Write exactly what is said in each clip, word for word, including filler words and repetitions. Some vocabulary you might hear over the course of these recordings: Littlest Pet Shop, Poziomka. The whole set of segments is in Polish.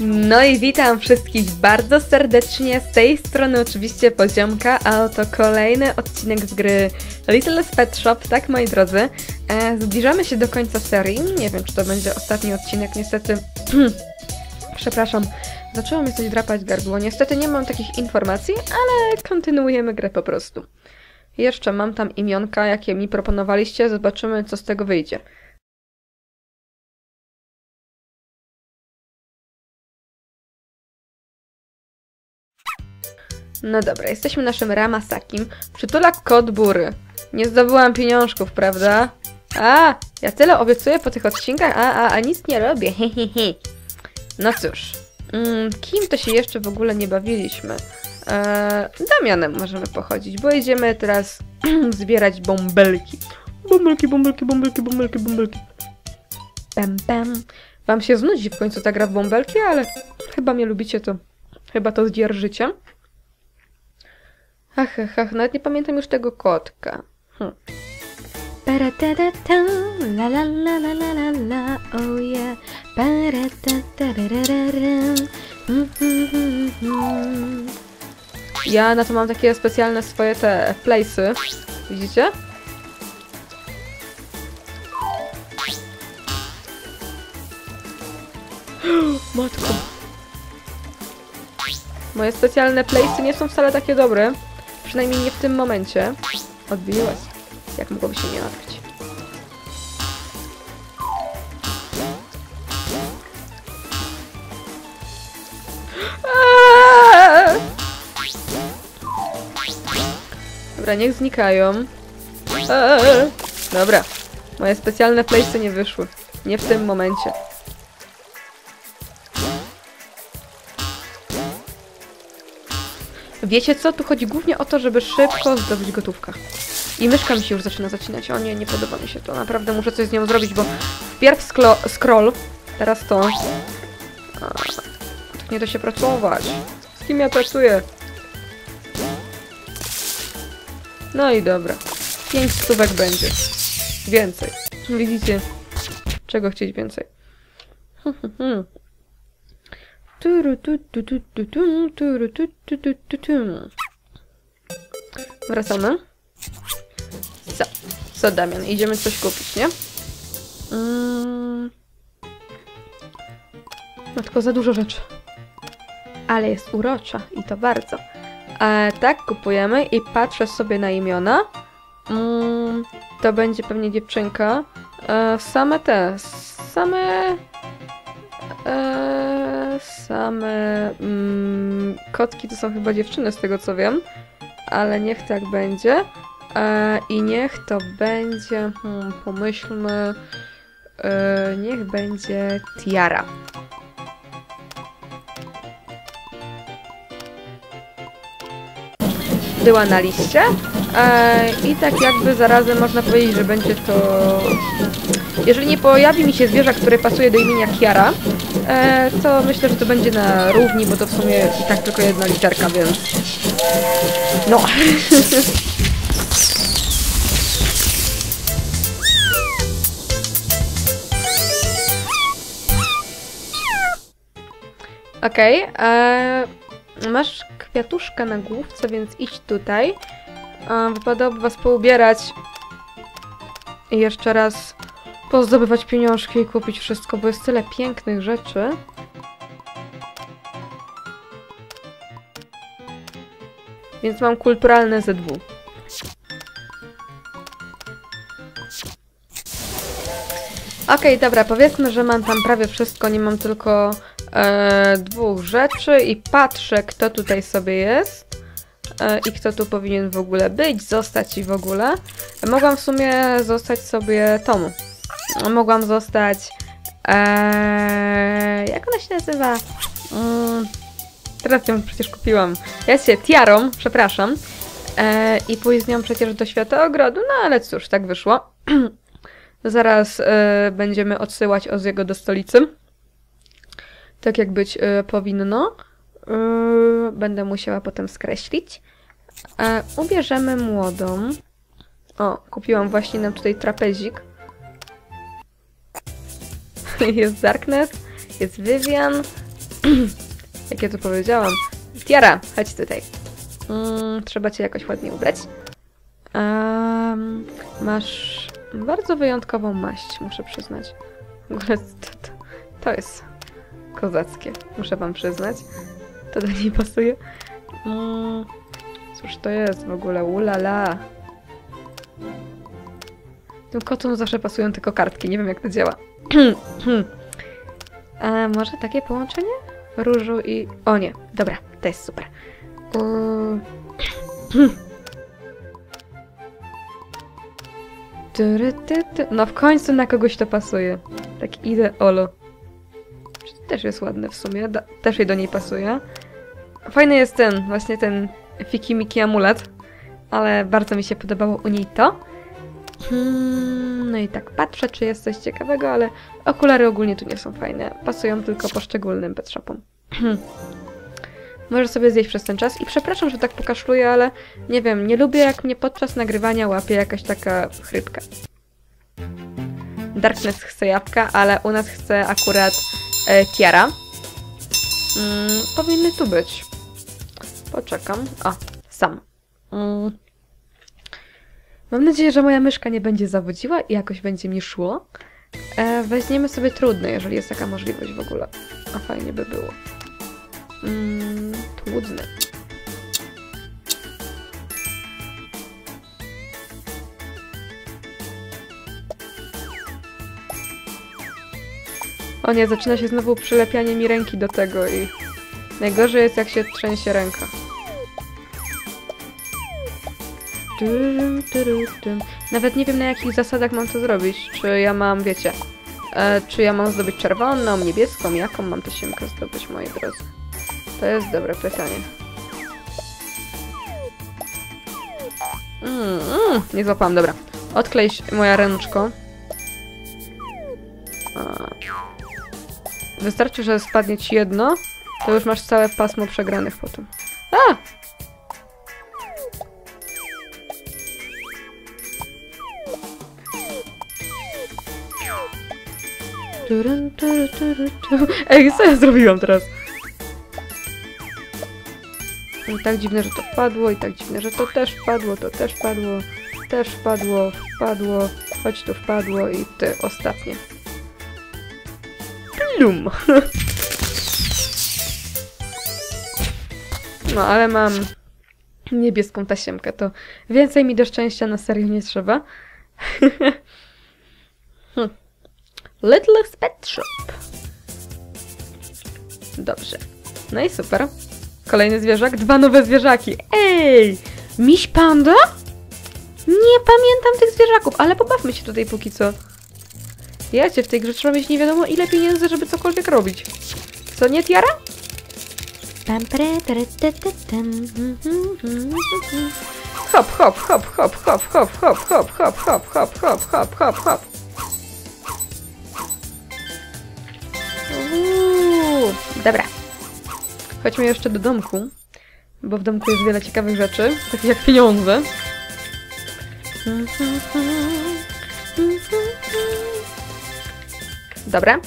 No i witam wszystkich bardzo serdecznie, z tej strony oczywiście Poziomka, a oto kolejny odcinek z gry Littlest Pet Shop, tak moi drodzy. E, zbliżamy się do końca serii, nie wiem czy to będzie ostatni odcinek, niestety, przepraszam, zaczęło mi coś drapać gardło, niestety nie mam takich informacji, ale kontynuujemy grę po prostu. Jeszcze mam tam imionka, jakie mi proponowaliście, zobaczymy co z tego wyjdzie. No dobra, jesteśmy naszym Ramasakim. Przytula kot bury. Nie zdobyłam pieniążków, prawda? A, ja tyle obiecuję po tych odcinkach, a, a, a nic nie robię. He, he, he. No cóż, mm, kim to się jeszcze w ogóle nie bawiliśmy? Eee, Damianem możemy pochodzić, bo idziemy teraz zbierać bąbelki. Bąbelki, bąbelki, bąbelki, bąbelki, bąbelki. Pam, pam. Wam się znudzi w końcu ta gra w bąbelki, ale chyba mnie lubicie, to chyba to zdzierżycie. Ach, ach, ach, nawet nie pamiętam już tego kotka. Hm. Ja na to mam takie specjalne swoje te place'y. Widzicie? Matko! Moje specjalne place'y nie są wcale takie dobre. Przynajmniej nie w tym momencie. Odbiłaś. Jak mogłoby się nie odbić? Aaaa! Dobra, niech znikają. Aaaa! Dobra. Moje specjalne place'y nie wyszły. Nie w tym momencie. Wiecie co? Tu chodzi głównie o to, żeby szybko zdobyć gotówkę. I myszka mi się już zaczyna zacinać. O nie, nie podoba mi się to. Naprawdę muszę coś z nią zrobić, bo wpierw scroll, teraz to. A, tak nie da się pracować. Z kim ja pracuję? No i dobra. Pięć stówek będzie. Więcej. Widzicie? Czego chcieć więcej? Wracamy. Co? Co, Damian? Idziemy coś kupić, nie? Mm. No tylko za dużo rzeczy. Ale jest urocza i to bardzo. E, tak, kupujemy i patrzę sobie na imiona. Mm, to będzie pewnie dziewczynka. E, same te, same... Eee, same mm, kotki to są chyba dziewczyny z tego co wiem, ale niech tak będzie eee, i niech to będzie, hmm, pomyślmy, eee, niech będzie Tiara. Była na liście eee, i tak jakby zarazem można powiedzieć, że będzie to... Jeżeli nie pojawi mi się zwierzę, które pasuje do imienia Kiara, e, to myślę, że to będzie na równi, bo to w sumie i tak tylko jedna literka, więc... No! Okej, okay, masz kwiatuszka na główce, więc idź tutaj. E, wypadałoby was poubierać. I jeszcze raz... pozdobywać pieniążki i kupić wszystko, bo jest tyle pięknych rzeczy. Więc mam kulturalne zet dwa. Okej, dobra, powiedzmy, że mam tam prawie wszystko, nie mam tylko e, dwóch rzeczy i patrzę, kto tutaj sobie jest. I kto tu powinien w ogóle być, zostać i w ogóle. Mogłam w sumie zostać sobie Tomu. Mogłam zostać... Ee, jak ona się nazywa? Mm, teraz ją przecież kupiłam. Ja się Tiarą, przepraszam. E, I pójść z nią przecież do Świata Ogrodu, no ale cóż, tak wyszło. Zaraz e, będziemy odsyłać Oziego do stolicy. Tak jak być e, powinno. Yy, będę musiała potem skreślić. E, ubierzemy młodą. O, kupiłam właśnie nam tutaj trapezik. Jest Darknet, jest Vivian. Jak ja to powiedziałam? Tiara, chodź tutaj. Mm, trzeba cię jakoś ładnie ubrać. Um, masz bardzo wyjątkową maść, muszę przyznać. W ogóle to, to, to jest kozackie, muszę wam przyznać. To do niej pasuje. Mm, cóż to jest w ogóle? Ulala. Tym kotom zawsze pasują tylko kartki. Nie wiem, jak to działa. A może takie połączenie? Różu i... O nie, dobra, to jest super. Um... No w końcu na kogoś to pasuje. Tak ideolo. Też jest ładne w sumie. Da też jej do niej pasuje. Fajny jest ten, właśnie ten fiki-miki amulet. Ale bardzo mi się podobało u niej to. Hmm, no i tak patrzę, czy jest coś ciekawego, ale okulary ogólnie tu nie są fajne. Pasują tylko poszczególnym pet shopom. Może sobie zjeść przez ten czas. I przepraszam, że tak pokaszluję, ale nie wiem, nie lubię, jak mnie podczas nagrywania łapie jakaś taka chrypka. Darkness chce jabłka, ale u nas chce akurat e, Tiara. Mm, powinny tu być. Poczekam. O, sam. Mm. Mam nadzieję, że moja myszka nie będzie zawodziła i jakoś będzie mi szło. E, weźmiemy sobie trudne, jeżeli jest taka możliwość w ogóle. A fajnie by było. Mm, trudne. O nie, zaczyna się znowu przylepianie mi ręki do tego i... Najgorzej jest, jak się trzęsie ręka. Nawet nie wiem, na jakich zasadach mam to zrobić. Czy ja mam, wiecie, e, czy ja mam zdobyć czerwoną, niebieską, jaką mam tę siemkę zdobyć, moi drodzy? To jest dobre pytanie. Mm, mm, nie złapałam, dobra. Odklej się, moja ręczko. A. Wystarczy, że spadnie ci jedno, to już masz całe pasmo przegranych potem. A! Ej, co ja zrobiłam teraz? I tak dziwne, że to wpadło, i tak dziwne, że to też wpadło, to też wpadło, też wpadło, wpadło, choć tu wpadło i ty, ostatnie. Plum! No, ale mam niebieską tasiemkę, to więcej mi do szczęścia na serio nie trzeba. Hm. Littlest Pet Shop. Dobrze. No i super. Kolejny zwierzak. Dwa nowe zwierzaki. Ej! Miś panda? Nie pamiętam tych zwierzaków, ale pobawmy się tutaj póki co. Ja cię w tej grze trzeba mieć nie wiadomo ile pieniędzy, żeby cokolwiek robić. Co nie, Tiara? Hop, hop, hop, hop, hop, hop, hop, hop, hop, hop, hop, hop, hop, hop, hop. Dobra, chodźmy jeszcze do domku, bo w domku jest wiele ciekawych rzeczy, takich jak pieniądze. Dobra.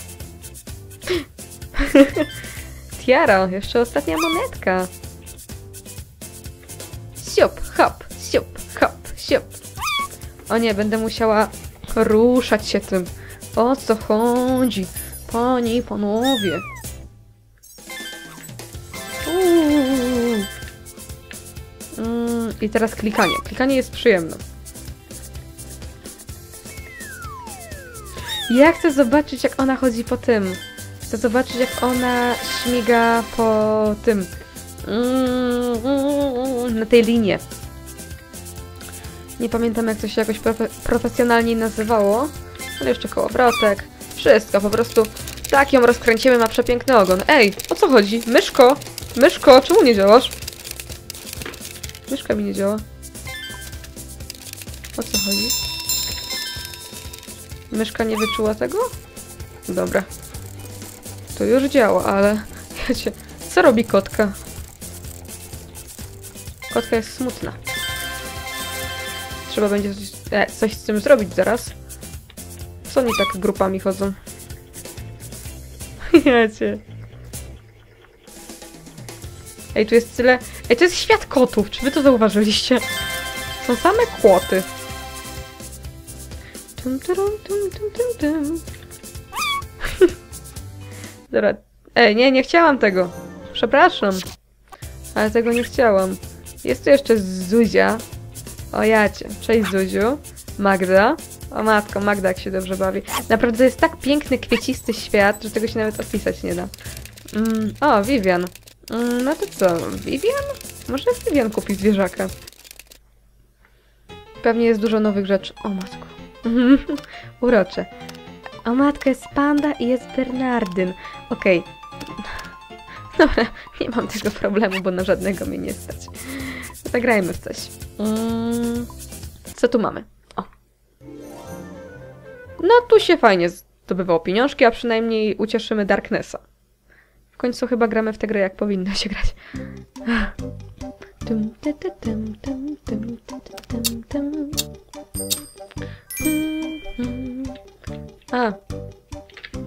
Tiara, jeszcze ostatnia monetka. Siup, hop, siup, hop, siup. O nie, będę musiała ruszać się tym. O co chodzi? Panie i panowie. Uuu. Mm, i teraz klikanie. Klikanie jest przyjemne. Ja chcę zobaczyć, jak ona chodzi po tym. Chcę zobaczyć, jak ona śmiga po tym. Mm, mm, na tej linie. Nie pamiętam, jak to się jakoś profe profesjonalnie nazywało. Ale jeszcze kołowrotek. Wszystko, po prostu tak ją rozkręcimy, ma przepiękny ogon. Ej, o co chodzi? Myszko! Myszko, czemu nie działasz? Myszka mi nie działa. O co chodzi? Myszka nie wyczuła tego? Dobra. To już działa, ale... Wiecie, co robi kotka? Kotka jest smutna. Trzeba będzie coś, e, coś z tym zrobić zaraz. Co oni tak grupami chodzą? Wiecie. Ej, tu jest tyle... Ej, to jest świat kotów, czy wy to zauważyliście? Są same kłoty. Tum, tum, tum, tum, tum, tum. Dobra. Ej, nie, nie chciałam tego. Przepraszam. Ale tego nie chciałam. Jest tu jeszcze Zuzia. O jacie. Cześć Zuziu. Magda. O matko, Magda jak się dobrze bawi. Naprawdę jest tak piękny, kwiecisty świat, że tego się nawet opisać nie da. Mm, o, Vivian. Mm, no to co? Vivian? Może Vivian kupi zwierzaka. Pewnie jest dużo nowych rzeczy. O matko. Urocze. O matko, jest panda i jest Bernardyn. Okej. Okay. Dobra, nie mam tego problemu, bo na żadnego mnie nie stać. Zagrajmy w coś. Mm, co tu mamy? O. No tu się fajnie zdobywało pieniążki, a przynajmniej ucieszymy Darknessa. W końcu chyba gramy w tę grę jak powinno się grać. A.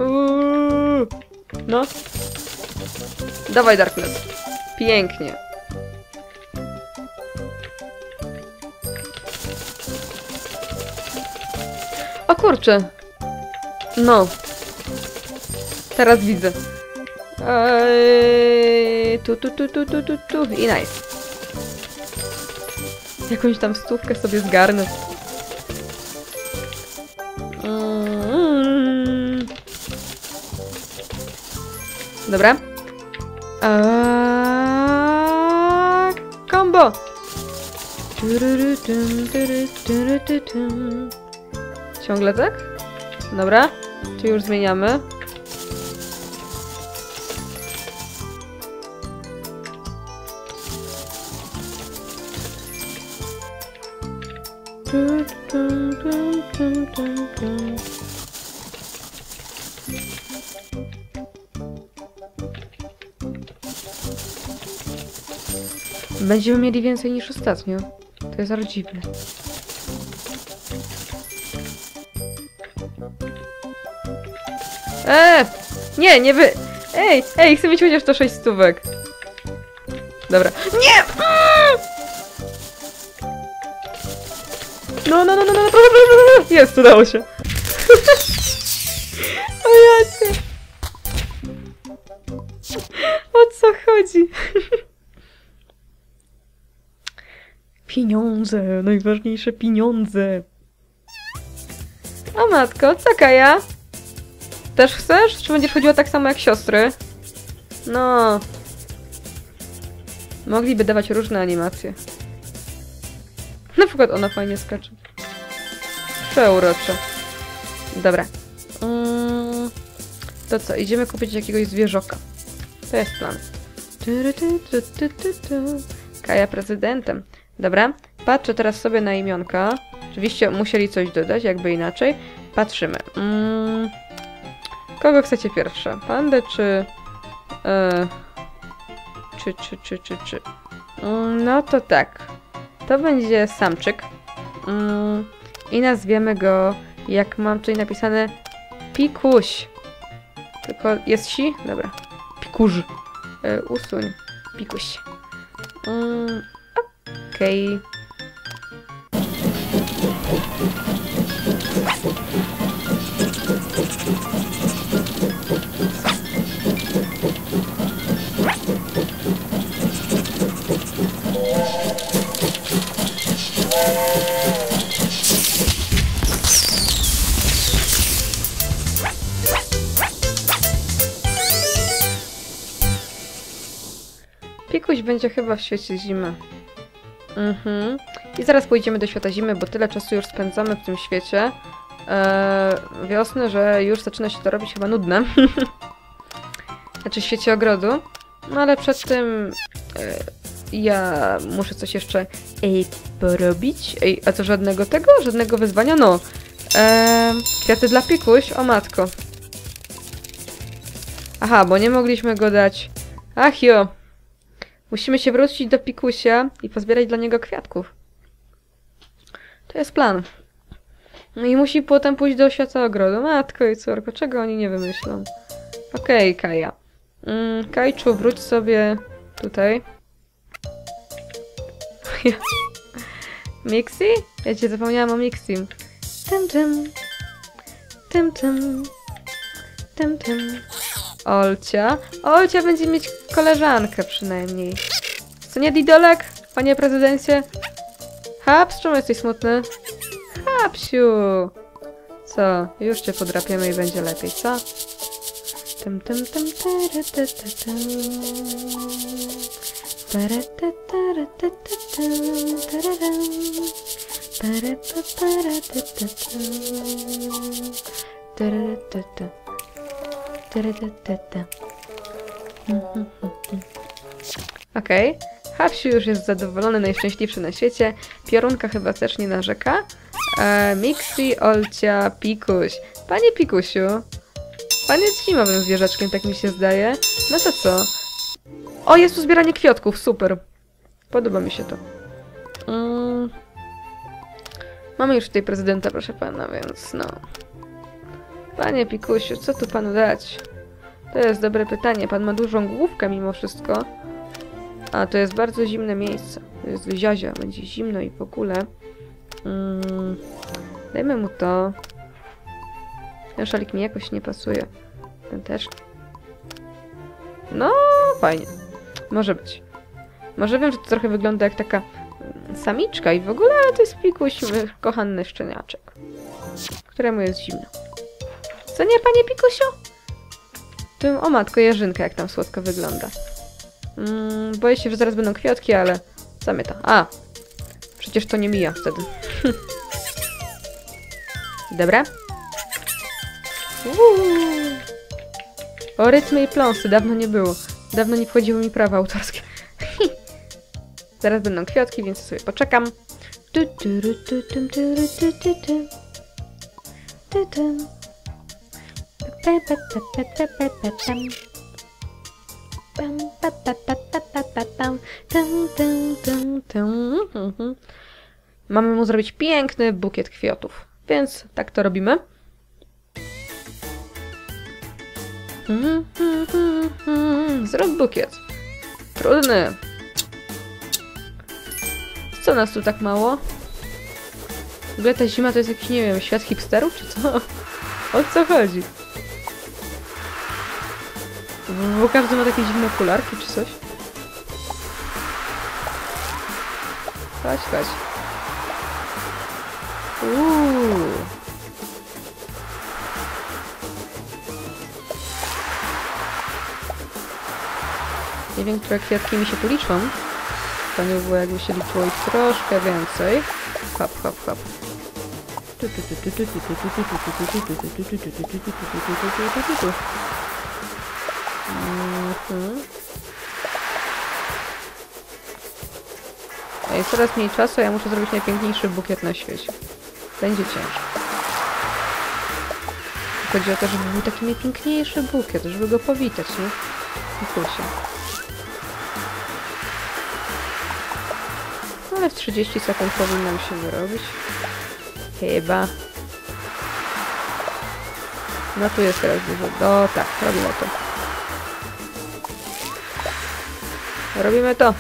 Uuu. No. Dawaj, Darkness. Pięknie. O kurczę. No. Teraz widzę. Eee, tu, tu, tu, tu, tu, tu, tu. I nice. Jakąś tam stówkę sobie zgarnę. Dobra. Aaaa, combo! Ciągle tak? Dobra. Czy już zmieniamy? Będziemy mieli więcej niż ostatnio. To jest aż dziwne. Eee! Nie, nie wy... Ej, ej, chcę mieć chociaż to sześć stówek. Dobra. Nie! No, no, no, no, no, no, jest, udało się. O jacie. O co chodzi? Pieniądze, najważniejsze pieniądze. O matko, co Kaja? Też chcesz? Czy będziesz chodziła tak samo jak siostry? No. Mogliby dawać różne animacje. Na przykład ona fajnie skacze. Przeurocze. Dobra. To co, idziemy kupić jakiegoś zwierzoka. To jest plan. Kaja prezydentem. Dobra, patrzę teraz sobie na imionka. Oczywiście musieli coś dodać, jakby inaczej. Patrzymy. Mm. Kogo chcecie pierwsze? Pandę czy... Yy, czy, czy, czy, czy, czy... Yy, no to tak. To będzie samczyk. Yy, I nazwiemy go, jak mam tutaj napisane, Pikuś. Tylko jest si? Dobra. Pikuż. Yy, usuń. Pikuś. Yy. Okej. Pikuś będzie chyba w świecie zimy. Mhm. I zaraz pójdziemy do świata zimy, bo tyle czasu już spędzamy w tym świecie eee, wiosny, że już zaczyna się to robić chyba nudne. Znaczy w świecie ogrodu. No ale przed tym eee, ja muszę coś jeszcze ej, porobić. Ej, a to żadnego tego? Żadnego wyzwania? No. Eee, kwiaty dla Pikuś? O matko. Aha, bo nie mogliśmy go dać. Ach jo. Musimy się wrócić do Pikusia i pozbierać dla niego kwiatków. To jest plan. No i musi potem pójść do świata ogrodu. Matko i córko, czego oni nie wymyślą? Okej, okay, Kaja. Mm, Kajczu, wróć sobie Tutaj. Mixi? Ja cię zapomniałam o Mixim. Tym, tym. Tym, tym. Tym, tym. Olcia. Olcia będzie mieć koleżankę przynajmniej. Co nie, Didolek? Panie prezydencie? Haps, czemu jesteś smutny? Hapsiu! Co? Już cię podrapiemy i będzie lepiej, co? Tym, tym, tym, okej. Okay. Hapsiu już jest zadowolony, najszczęśliwszy na świecie. Piorunka chyba też nie narzeka. E, Mixi, Olcia, Pikuś. Panie Pikusiu, pan jest zimowym zwierzaczkiem, tak mi się zdaje. No to co? O, jest tu zbieranie kwiatków, super. Podoba mi się to. Mm. Mamy już tutaj prezydenta, proszę pana, więc no. Panie Pikusiu, co tu panu dać? To jest dobre pytanie. Pan ma dużą główkę mimo wszystko. A, to jest bardzo zimne miejsce. To jest ziazia, będzie zimno i w ogóle. Mm. Dajmy mu to. Ten szalik mi jakoś nie pasuje. Ten też. No, fajnie. Może być. Może wiem, że to trochę wygląda jak taka samiczka i w ogóle, ale to jest Pikuś, kochany szczeniaczek, któremu jest zimno. Co nie, panie Pikusiu? Tym, o matko, jarzynka, jak tam słodko wygląda. Mm, boję się, że zaraz będą kwiatki, ale zamyta. A! Przecież to nie mija wtedy. Dobra. Uuu. O rytmy i pląsy dawno nie było. Dawno nie wchodziły mi prawa autorskie. Zaraz będą kwiatki, więc sobie poczekam. Mamy mu zrobić piękny bukiet kwiatów, więc tak to robimy. Zrób bukiet. Trudny. Co nas tu tak mało? W ogóle ta zima to jest jakiś, nie wiem, świat hipsterów, czy co? O co chodzi? Bo każdy ma takie dziwne okularki, czy coś. Chodź, chodź. Uuu. Nie wiem, które kwiatki mi się tu liczą. To nie było, jakby się liczyło ich troszkę więcej. Hop, hop, hop. Mhm. Jest coraz mniej czasu, ja muszę zrobić najpiękniejszy bukiet na świecie. Będzie ciężko. Chodzi o to, żeby był taki najpiękniejszy bukiet, żeby go powitać, nie? Pikusiu. Ale w trzydzieści sekund powinnam się wyrobić. Chyba. No tu jest teraz dużo. O tak, robimy to. Robimy to!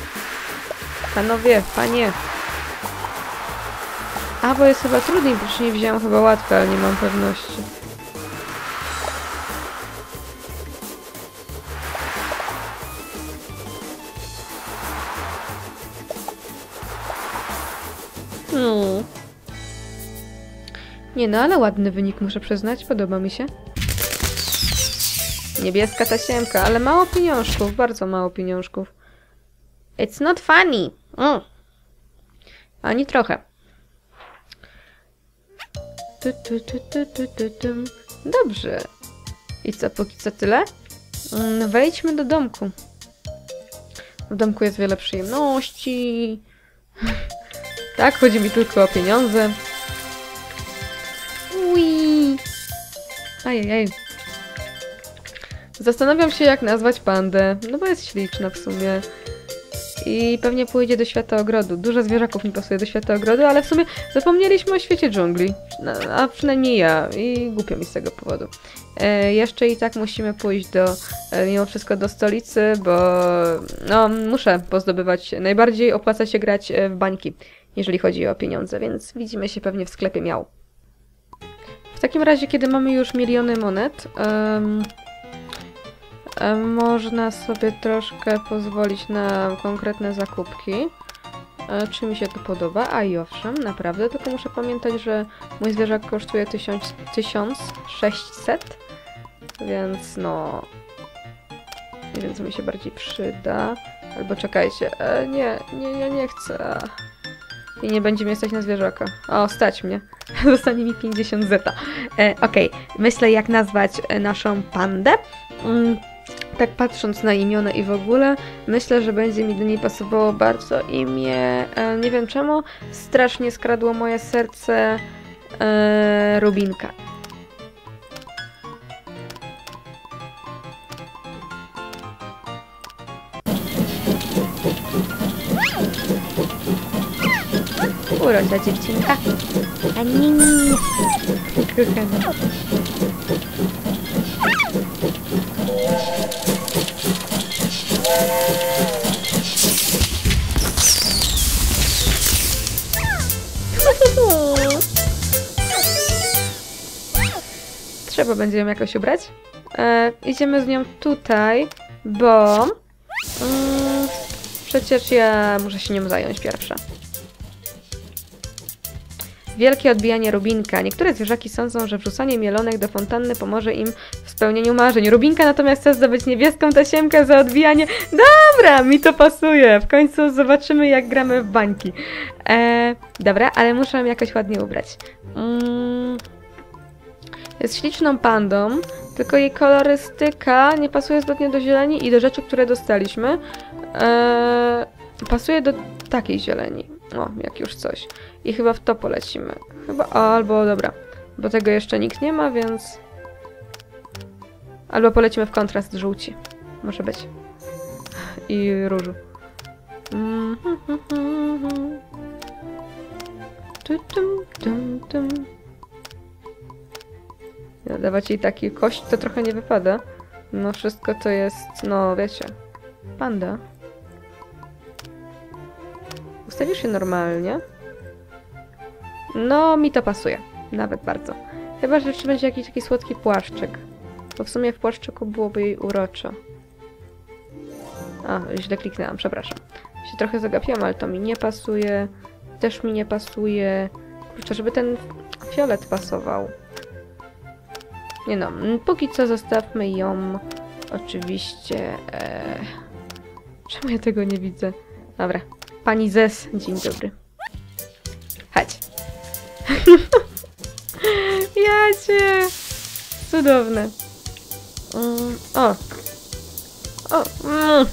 Panowie, panie! A, bo jest chyba trudniej, bo już nie wzięłam chyba łatwe, ale nie mam pewności. Hmm. Nie no, ale ładny wynik, muszę przyznać, podoba mi się. Niebieska tasiemka, ale mało pieniążków, bardzo mało pieniążków. It's not funny. Mm. Ani trochę. Tu, tu, tu, tu, tu, tu, tu. Dobrze. I co, póki co tyle? No, wejdźmy do domku. W domku jest wiele przyjemności. Tak, chodzi mi tylko o pieniądze. Ui. Ajajaj. Zastanawiam się, jak nazwać pandę. No bo jest śliczna w sumie. i pewnie pójdzie do świata ogrodu. Dużo zwierzaków mi pasuje do świata ogrodu, ale w sumie zapomnieliśmy o świecie dżungli. A przynajmniej ja i głupio mi z tego powodu. E, jeszcze i tak musimy pójść do, e, mimo wszystko do stolicy, bo no, muszę pozdobywać. Najbardziej opłaca się grać w bańki, jeżeli chodzi o pieniądze, więc widzimy się pewnie w sklepie miał. W takim razie, kiedy mamy już miliony monet, um, um, można sobie troszkę pozwolić na konkretne zakupki. E, czy mi się to podoba? A i owszem, naprawdę, tylko muszę pamiętać, że mój zwierzak kosztuje tysiąc sześćset, więc no... nie wiem, co mi się bardziej przyda. Albo czekajcie, e, nie, nie, ja nie chcę... I nie będzie mnie stać na zwierzaka. O, stać mnie. Zostanie mi pięćdziesiąt zeta. E, Okej, okay. Myślę, jak nazwać naszą pandę. Mm, tak patrząc na imiona i w ogóle, myślę, że będzie mi do niej pasowało bardzo imię... E, nie wiem czemu, strasznie skradło moje serce e, Rubinka. Uroda dziewczynka. A nie, nie, nie. Trzeba będzie ją jakoś ubrać. E, idziemy z nią tutaj, bo... Mm, przecież ja muszę się nią zająć pierwsza. Wielkie odbijanie Rubinka. Niektóre zwierzaki sądzą, że wrzucanie mielonek do fontanny pomoże im w spełnieniu marzeń. Rubinka natomiast chce zdobyć niebieską tasiemkę za odbijanie... Dobra, mi to pasuje. W końcu zobaczymy, jak gramy w bańki. Eee, dobra, ale muszę ją jakoś ładnie ubrać. Mm. Jest śliczną pandą, tylko jej kolorystyka nie pasuje zbytnio do zieleni i do rzeczy, które dostaliśmy. Eee, pasuje do takiej zieleni. O, jak już coś. I chyba w to polecimy. Chyba, albo dobra, bo tego jeszcze nikt nie ma, więc... Albo polecimy w kontrast żółci. Może być. I różu. Dawać jej taki kość to trochę nie wypada. No wszystko to jest, no wiecie, panda. Ustawisz się normalnie. No, mi to pasuje. Nawet bardzo. Chyba, że jeszcze będzie jakiś taki słodki płaszczyk. Bo w sumie w płaszczyku byłoby jej uroczo. A, źle kliknęłam, przepraszam. Się trochę zagapiłam, ale to mi nie pasuje. Też mi nie pasuje. Kurczę, żeby ten fiolet pasował. Nie no, póki co zostawmy ją. Oczywiście... Eee... Czemu ja tego nie widzę? Dobra. Pani Zes, dzień dobry. Chodź. Jacie! Cudowne. Um, o! O! Mm.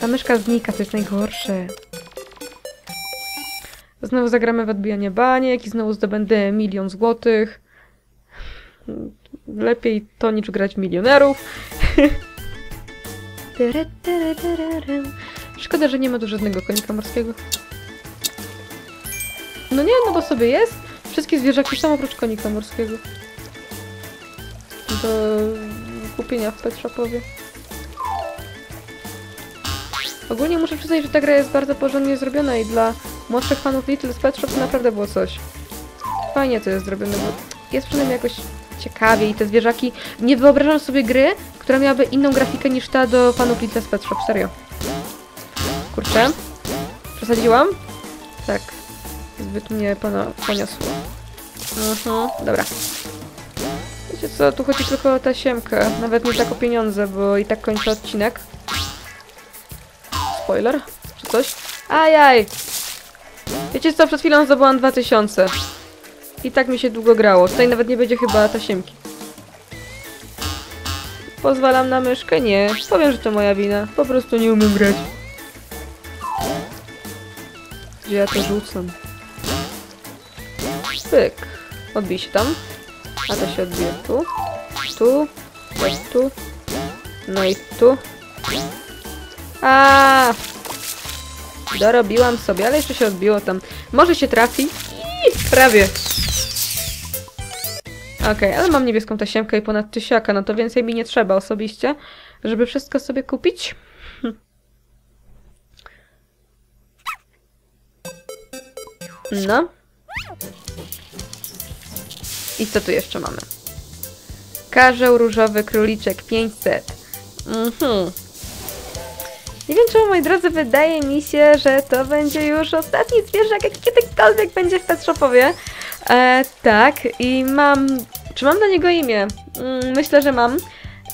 Ta myszka znika, to jest najgorsze. Znowu zagramy w odbijanie baniek i znowu zdobędę milion złotych. Lepiej to niż grać w milionerów. Szkoda, że nie ma tu żadnego konika morskiego. No nie, no bo sobie jest. Wszystkie zwierzaki są oprócz konika morskiego. Do kupienia w pet shopowie. Ogólnie muszę przyznać, że ta gra jest bardzo porządnie zrobiona i dla młodszych fanów Littlest Pet Shop naprawdę było coś. Fajnie to jest zrobione, bo jest przynajmniej jakoś ciekawie i te zwierzaki... Nie wyobrażam sobie gry, która miałaby inną grafikę niż ta do fanów Littlest Pet Shop, serio. Kurczę. Przesadziłam? Tak. Zbyt mnie poniosło. Mhm, dobra. Wiecie co, tu chodzi tylko o tasiemkę. Nawet nie tak o pieniądze, bo i tak kończę odcinek. Spoiler? Czy coś? Ajaj! Wiecie co, przed chwilą zdobyłam dwa tysiące. I tak mi się długo grało. Tutaj nawet nie będzie chyba tasiemki. Pozwalam na myszkę? Nie. Powiem, że to moja wina. Po prostu nie umiem grać. Gdzie ja to rzucam? Pyk. Odbij się tam. A to się odbije tu. Tu. Tu. No i tu. A, dorobiłam sobie, ale jeszcze się odbiło tam. Może się trafi? I prawie. Okej, okay, ale mam niebieską tasiemkę i ponad tysiaka, no to więcej mi nie trzeba osobiście, żeby wszystko sobie kupić. Hm. No. I co tu jeszcze mamy? Karzeł, różowy króliczek, pięćset. Mhm. Nie wiem czemu, moi drodzy, wydaje mi się, że to będzie już ostatni zwierzak, jaki kiedykolwiek będzie w pet shopowie. E, tak, i mam... Czy mam do niego imię? Mm, myślę, że mam.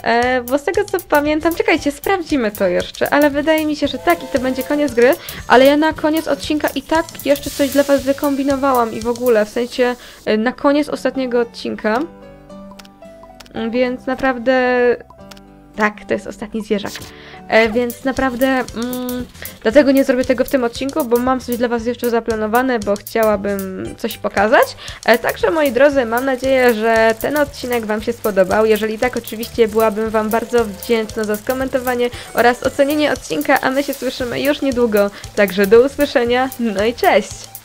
E, bo z tego, co pamiętam... Czekajcie, sprawdzimy to jeszcze, ale wydaje mi się, że tak i to będzie koniec gry, ale ja na koniec odcinka i tak jeszcze coś dla was wykombinowałam i w ogóle, w sensie na koniec ostatniego odcinka. Więc naprawdę... Tak, to jest ostatni zwierzak. E, więc naprawdę... Mm, dlatego nie zrobię tego w tym odcinku, bo mam coś dla was jeszcze zaplanowane, bo chciałabym coś pokazać. E, także, moi drodzy, mam nadzieję, że ten odcinek wam się spodobał. Jeżeli tak, oczywiście byłabym wam bardzo wdzięczna za skomentowanie oraz ocenienie odcinka, a my się słyszymy już niedługo. Także do usłyszenia, no i cześć!